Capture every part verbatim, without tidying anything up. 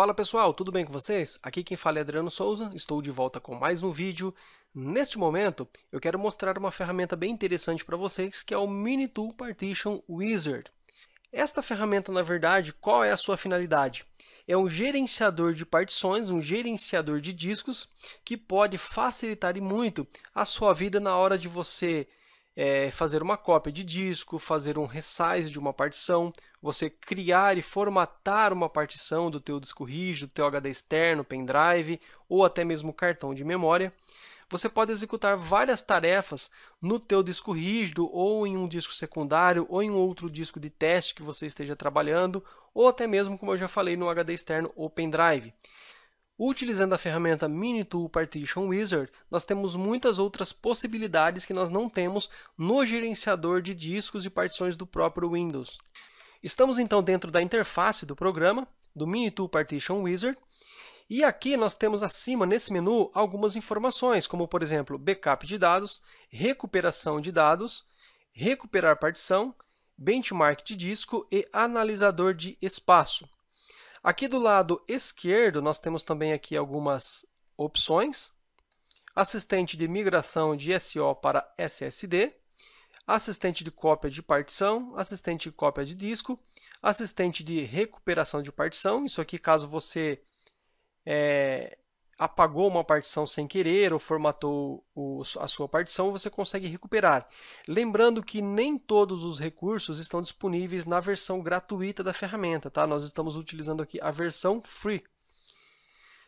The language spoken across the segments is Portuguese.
Fala pessoal, tudo bem com vocês? Aqui quem fala é Adriano Souza, estou de volta com mais um vídeo. Neste momento, eu quero mostrar uma ferramenta bem interessante para vocês, que é o MiniTool Partition Wizard. Esta ferramenta, na verdade, qual é a sua finalidade? É um gerenciador de partições, um gerenciador de discos, que pode facilitar e muito a sua vida na hora de você É fazer uma cópia de disco, fazer um resize de uma partição, você criar e formatar uma partição do teu disco rígido, do teu H D externo, pendrive ou até mesmo cartão de memória. Você pode executar várias tarefas no teu disco rígido ou em um disco secundário ou em outro disco de teste que você esteja trabalhando ou até mesmo, como eu já falei, no H D externo ou pendrive. Utilizando a ferramenta MiniTool Partition Wizard, nós temos muitas outras possibilidades que nós não temos no gerenciador de discos e partições do próprio Windows. Estamos então dentro da interface do programa, do MiniTool Partition Wizard, e aqui nós temos acima, nesse menu, algumas informações, como por exemplo, backup de dados, recuperação de dados, recuperar partição, benchmark de disco e analisador de espaço. Aqui do lado esquerdo, nós temos também aqui algumas opções. Assistente de migração de S O para S S D, assistente de cópia de partição, assistente de cópia de disco, assistente de recuperação de partição. Isso aqui caso você é, apagou uma partição sem querer ou formatou o, a sua partição, você consegue recuperar. Lembrando que nem todos os recursos estão disponíveis na versão gratuita da ferramenta, tá? Nós estamos utilizando aqui a versão free.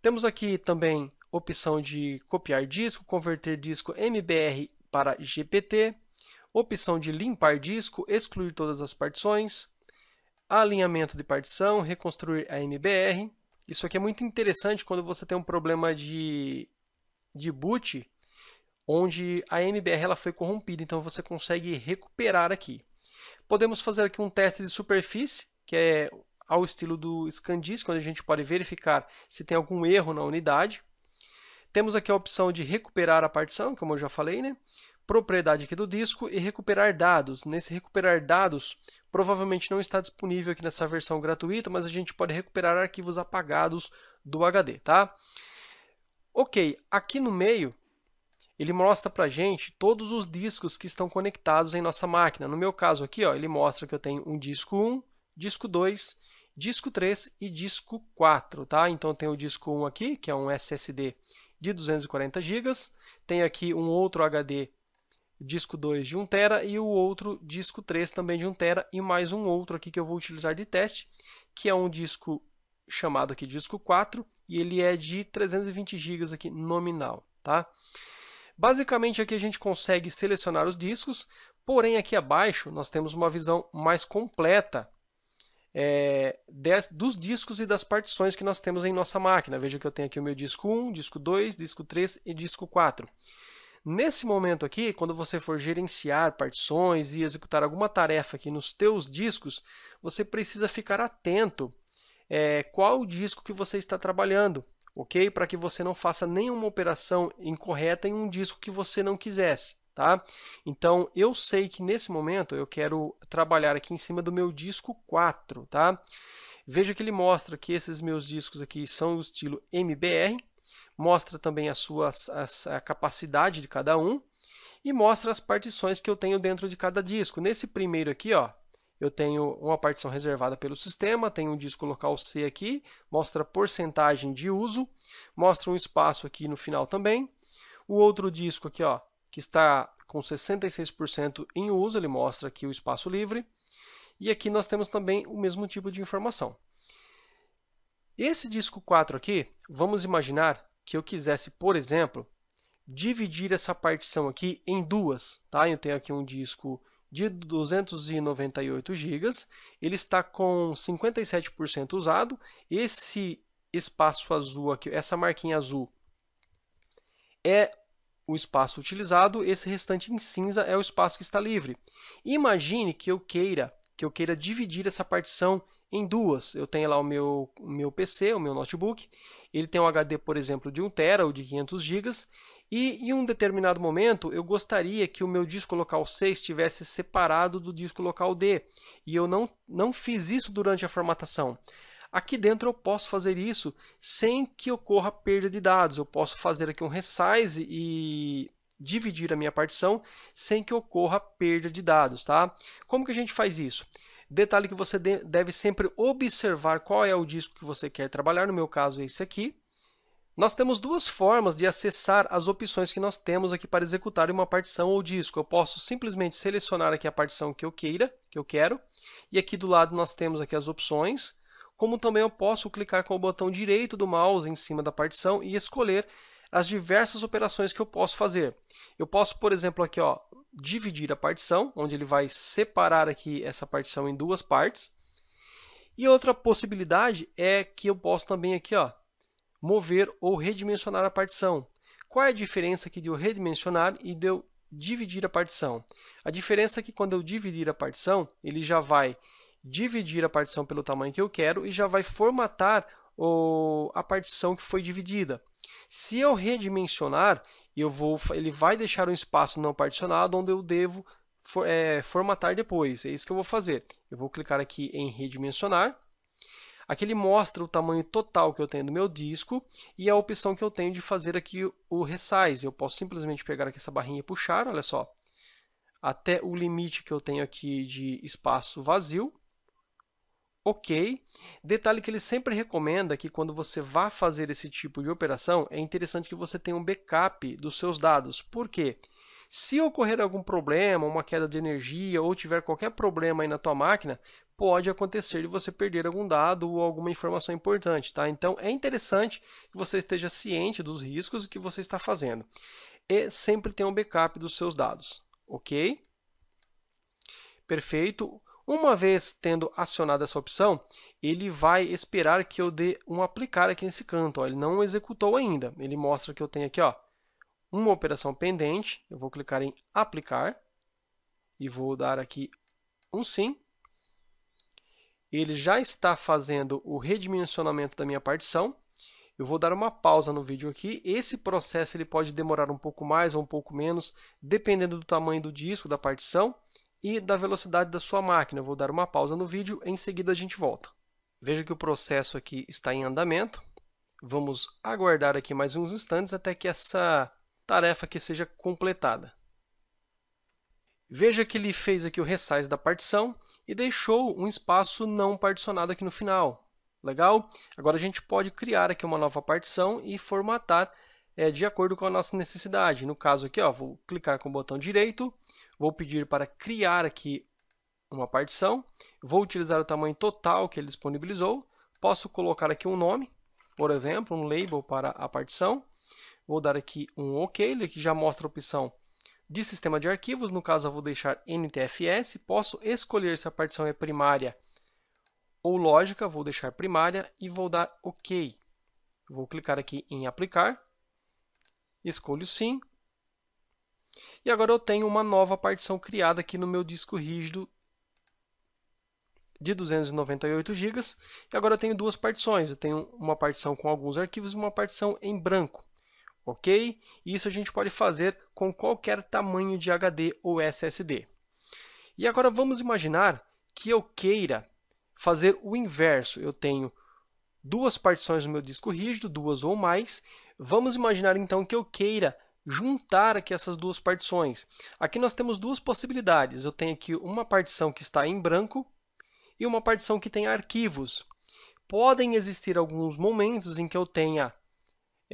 Temos aqui também opção de copiar disco, converter disco M B R para G P T, opção de limpar disco, excluir todas as partições, alinhamento de partição, reconstruir a M B R. Isso aqui é muito interessante quando você tem um problema de, de boot, onde a M B R ela foi corrompida, então você consegue recuperar aqui. Podemos fazer aqui um teste de superfície, que é ao estilo do ScanDisk, onde a gente pode verificar se tem algum erro na unidade. Temos aqui a opção de recuperar a partição, como eu já falei, né? Propriedade aqui do disco e recuperar dados. Nesse recuperar dados, provavelmente não está disponível aqui nessa versão gratuita, mas a gente pode recuperar arquivos apagados do H D, tá? Ok, aqui no meio, ele mostra pra gente todos os discos que estão conectados em nossa máquina. No meu caso aqui, ó, ele mostra que eu tenho um disco um, disco dois, disco três e disco quatro, tá? Então eu tenho o disco um aqui, que é um S S D de duzentos e quarenta gigas, tem aqui um outro H D disco dois de um tera e o outro disco três também de um tera e mais um outro aqui que eu vou utilizar de teste, que é um disco chamado aqui disco quatro e ele é de trezentos e vinte gigas aqui nominal, tá? Basicamente aqui a gente consegue selecionar os discos, porém aqui abaixo nós temos uma visão mais completa é, des, dos discos e das partições que nós temos em nossa máquina. Veja que eu tenho aqui o meu disco um, disco dois, disco três e disco quatro. Nesse momento aqui, quando você for gerenciar partições e executar alguma tarefa aqui nos teus discos, você precisa ficar atento é, qual disco que você está trabalhando, ok? Para que você não faça nenhuma operação incorreta em um disco que você não quisesse, tá? Então, eu sei que nesse momento eu quero trabalhar aqui em cima do meu disco quatro, tá? Veja que ele mostra que esses meus discos aqui são do estilo M B R, mostra também a sua a, a capacidade de cada um e mostra as partições que eu tenho dentro de cada disco. Nesse primeiro aqui, ó, eu tenho uma partição reservada pelo sistema, tenho um disco local C aqui, mostra a porcentagem de uso, mostra um espaço aqui no final também. O outro disco aqui, ó, que está com sessenta e seis por cento em uso, ele mostra aqui o espaço livre. E aqui nós temos também o mesmo tipo de informação. Esse disco quatro aqui, vamos imaginar que eu quisesse, por exemplo, dividir essa partição aqui em duas, tá? Eu tenho aqui um disco de duzentos e noventa e oito gigas, ele está com cinquenta e sete por cento usado, esse espaço azul aqui, essa marquinha azul é o espaço utilizado, esse restante em cinza é o espaço que está livre. Imagine que eu queira, que eu queira dividir essa partição em duas. Eu tenho lá o meu, meu P C, o meu notebook, ele tem um H D, por exemplo, de um tera ou de quinhentos gigas, e em um determinado momento eu gostaria que o meu disco local C estivesse separado do disco local D, e eu não, não fiz isso durante a formatação. Aqui dentro eu posso fazer isso sem que ocorra perda de dados. Eu posso fazer aqui um resize e dividir a minha partição sem que ocorra perda de dados, tá? Como que a gente faz isso? Detalhe que você deve sempre observar qual é o disco que você quer trabalhar, no meu caso é esse aqui. Nós temos duas formas de acessar as opções que nós temos aqui para executar uma partição ou disco. Eu posso simplesmente selecionar aqui a partição que eu queira, que eu quero, e aqui do lado nós temos aqui as opções, como também eu posso clicar com o botão direito do mouse em cima da partição e escolher as diversas operações que eu posso fazer. Eu posso, por exemplo, aqui, ó, dividir a partição, onde ele vai separar aqui essa partição em duas partes. E outra possibilidade é que eu posso também aqui, ó, mover ou redimensionar a partição. Qual é a diferença aqui de eu redimensionar e de eu dividir a partição? A diferença é que quando eu dividir a partição, ele já vai dividir a partição pelo tamanho que eu quero e já vai formatar o, a partição que foi dividida. Se eu redimensionar, eu vou, ele vai deixar um espaço não particionado onde eu devo for, é, formatar depois. É isso que eu vou fazer. Eu vou clicar aqui em redimensionar. Aqui ele mostra o tamanho total que eu tenho do meu disco e a opção que eu tenho de fazer aqui o resize. Eu posso simplesmente pegar aqui essa barrinha e puxar, olha só, até o limite que eu tenho aqui de espaço vazio. Ok. Detalhe que ele sempre recomenda que quando você vá fazer esse tipo de operação, é interessante que você tenha um backup dos seus dados. Por quê? Se ocorrer algum problema, uma queda de energia ou tiver qualquer problema aí na tua máquina, pode acontecer de você perder algum dado ou alguma informação importante, tá? Então, é interessante que você esteja ciente dos riscos que você está fazendo. E sempre tenha um backup dos seus dados, ok? Perfeito. Uma vez tendo acionada essa opção, ele vai esperar que eu dê um aplicar aqui nesse canto. Ó. Ele não executou ainda. Ele mostra que eu tenho aqui, ó, uma operação pendente. Eu vou clicar em aplicar e vou dar aqui um sim. Ele já está fazendo o redimensionamento da minha partição. Eu vou dar uma pausa no vídeo aqui. Esse processo ele pode demorar um pouco mais ou um pouco menos, dependendo do tamanho do disco, da partição e da velocidade da sua máquina. Eu vou dar uma pausa no vídeo, em seguida a gente volta. Veja que o processo aqui está em andamento. Vamos aguardar aqui mais uns instantes até que essa tarefa aqui seja completada. Veja que ele fez aqui o resize da partição e deixou um espaço não particionado aqui no final. Legal? Agora a gente pode criar aqui uma nova partição e formatar é, de acordo com a nossa necessidade. No caso aqui, ó, vou clicar com o botão direito, vou pedir para criar aqui uma partição, vou utilizar o tamanho total que ele disponibilizou, posso colocar aqui um nome, por exemplo, um label para a partição, vou dar aqui um OK, ele já mostra a opção de sistema de arquivos, no caso eu vou deixar N T F S, posso escolher se a partição é primária ou lógica, vou deixar primária e vou dar OK. Vou clicar aqui em aplicar, escolho sim, e agora eu tenho uma nova partição criada aqui no meu disco rígido de duzentos e noventa e oito gigas, e agora eu tenho duas partições, eu tenho uma partição com alguns arquivos e uma partição em branco. Ok? Isso a gente pode fazer com qualquer tamanho de H D ou S S D. E agora vamos imaginar que eu queira fazer o inverso. Eu tenho duas partições no meu disco rígido, duas ou mais. Vamos imaginar então que eu queira juntar aqui essas duas partições. Aqui nós temos duas possibilidades. Eu tenho aqui uma partição que está em branco e uma partição que tem arquivos. Podem existir alguns momentos em que eu tenha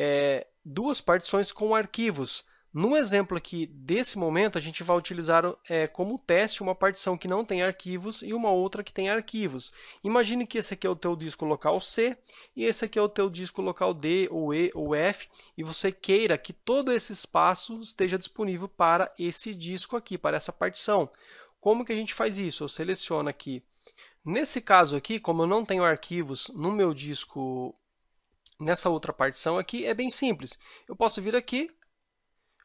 É, duas partições com arquivos. No exemplo aqui desse momento, a gente vai utilizar é, como teste uma partição que não tem arquivos e uma outra que tem arquivos. Imagine que esse aqui é o teu disco local C e esse aqui é o teu disco local D, ou E, ou F, e você queira que todo esse espaço esteja disponível para esse disco aqui, para essa partição. Como que a gente faz isso? Eu seleciono aqui. Nesse caso aqui, como eu não tenho arquivos no meu disco nessa outra partição aqui, é bem simples. Eu posso vir aqui,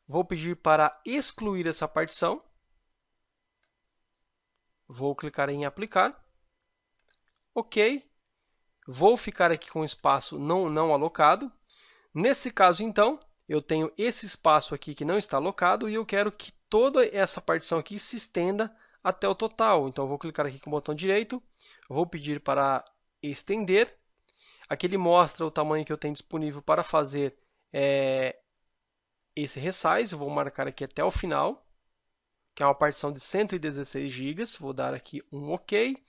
vou pedir para excluir essa partição, vou clicar em aplicar, ok, vou ficar aqui com espaço não, não alocado. Nesse caso, então, eu tenho esse espaço aqui que não está alocado e eu quero que toda essa partição aqui se estenda até o total. Então, eu vou clicar aqui com o botão direito, vou pedir para estender, Aqui ele mostra o tamanho que eu tenho disponível para fazer é, esse resize. Eu vou marcar aqui até o final, que é uma partição de cento e dezesseis gigas. Vou dar aqui um OK.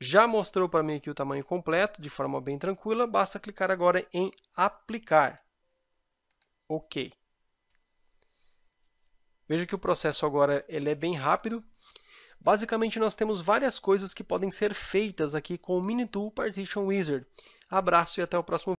Já mostrou para mim aqui o tamanho completo, de forma bem tranquila. Basta clicar agora em aplicar. OK. Veja que o processo agora ele é bem rápido. Basicamente, nós temos várias coisas que podem ser feitas aqui com o MiniTool Partition Wizard. Abraço e até o próximo vídeo.